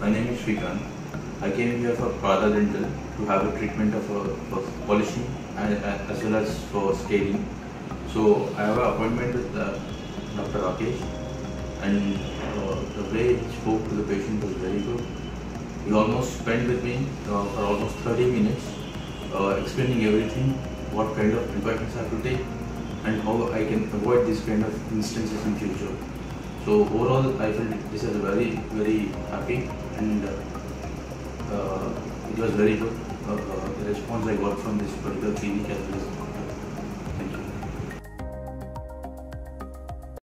My name is Shrikant. I came here for Partha Dental to have a treatment of polishing and as well as for scaling. So I have an appointment with Dr. Rakesh, and the way he spoke to the patient was very good. He almost spent with me for almost 30 minutes explaining everything, what kind of precautions I have to take and how I can avoid these kind of instances in future. So overall I felt this is very, very happy, and it was very good the response I got from this particular clinic as well.